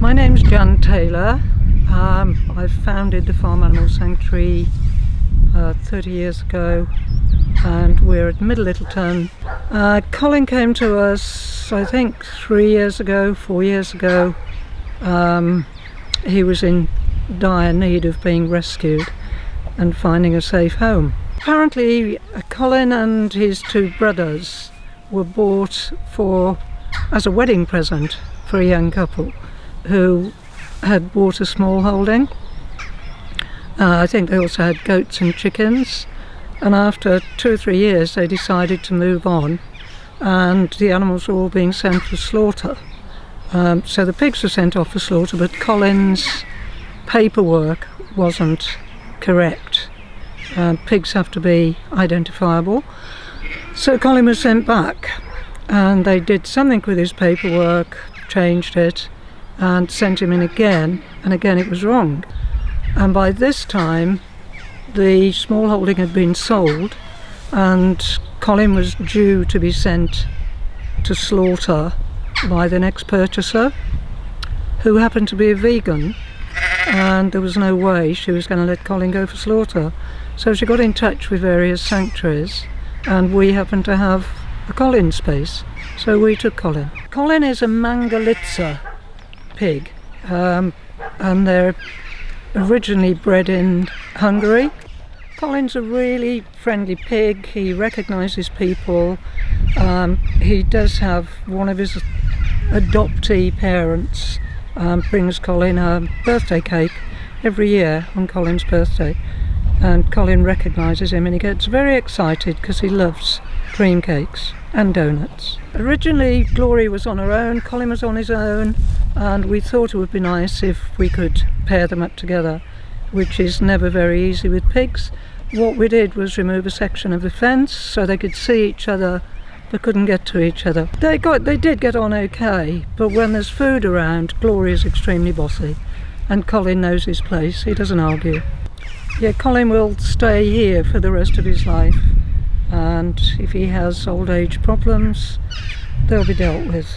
My name's Jan Taylor. I founded the Farm Animal Sanctuary 30 years ago, and we're at Middle Littleton. Colin came to us, I think, 4 years ago. He was in dire need of being rescued and finding a safe home. Apparently Colin and his 2 brothers were bought as a wedding present for a young couple who had bought a small holding. I think they also had goats and chickens, and after 2 or 3 years they decided to move on, and the animals were all being sent for slaughter. So the pigs were sent off for slaughter, but Colin's paperwork wasn't correct. Pigs have to be identifiable. So Colin was sent back, and they did something with his paperwork, changed it, and sent him in again, and again it was wrong. And by this time the small holding had been sold, and Colin was due to be sent to slaughter by the next purchaser, who happened to be a vegan, and there was no way she was going to let Colin go for slaughter. So she got in touch with various sanctuaries, and we happened to have a Colin space, so we took Colin. Colin is a Mangalica pig, and they're originally bred in Hungary. Colin's a really friendly pig. He recognises people. He does have one of his adoptee parents brings Colin a birthday cake every year on Colin's birthday, and Colin recognises him and he gets very excited because he loves cream cakes and donuts. Originally Gloria was on her own, Colin was on his own, and we thought it would be nice if we could pair them up together, which is never very easy with pigs. What we did was remove a section of the fence so they could see each other but couldn't get to each other. They did get on okay, but when there's food around, Gloria's extremely bossy, and Colin knows his place, he doesn't argue. Yeah, Colin will stay here for the rest of his life, and if he has old age problems, they'll be dealt with.